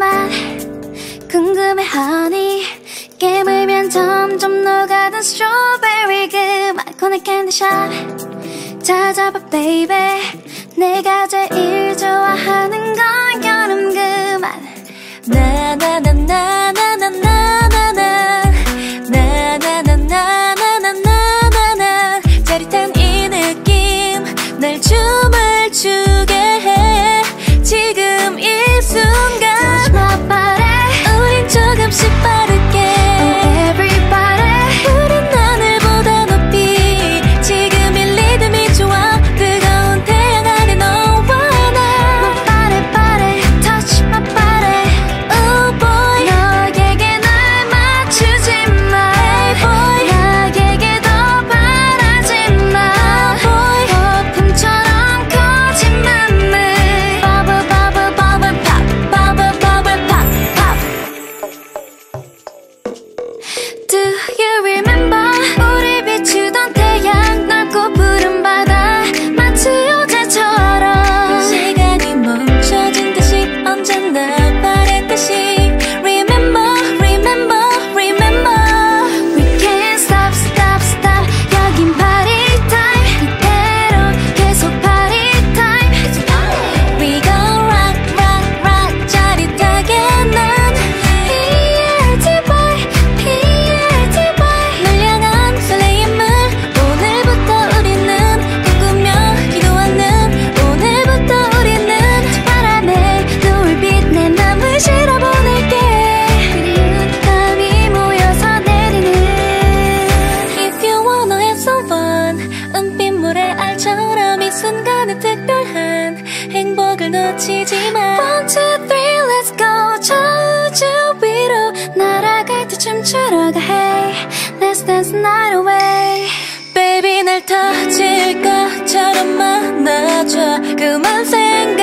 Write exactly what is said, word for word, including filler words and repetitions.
말 궁금해하니 깨물면 점점 녹아든 스트로베리 그 마코네 캔디샵 찾아봐 baby 내가 제일 좋아하는 건 여름 그만 나나나나나나나나 나나나나나나나나 짜릿한 이 느낌 날 춤을 추게 해 지금 이 순간 Touch my body 우린 조금씩 빠르게 Oh everybody 우린 하늘보다 높이 지금 이 리듬이 좋아 뜨거운 태양 아래 너와 나 My body body touch my body Oh boy 너에게 날 맞추지 마 Hey boy 나에게 더 바라지 마 Oh boy 거품처럼 커진 맘을 Bubble bubble bubble pop bubble bubble pop pop Do you remember 우리 비추던 태양 낮고 푸른 바다 마치 어제처럼 시간이 멈춰진 듯이 언제나 바랬듯이 Remember remember remember We can't stop stop stop 여긴 party time 이대로 계속 party time It's party We gon' rock rock rock 짜릿하게 난 피 엘 티 바이 피 엘 티 바이 널 향한 설레임을 오늘부터 우리는 꿈꾸며 기도하는 오늘부터 우리는 바람에 노을빛 내 맘을 실어 보낼게 그리운 밤이 모여서 내리는 If you wanna have some fun 은빛 모래알처럼 이 순간의 특별한 행복을 놓치지 마 One two three let's go 저 우주 위로 날아갈 때 춤추러 가 Hey let's dance the night away Baby 날 터질 것처럼 만나줘 그만 생각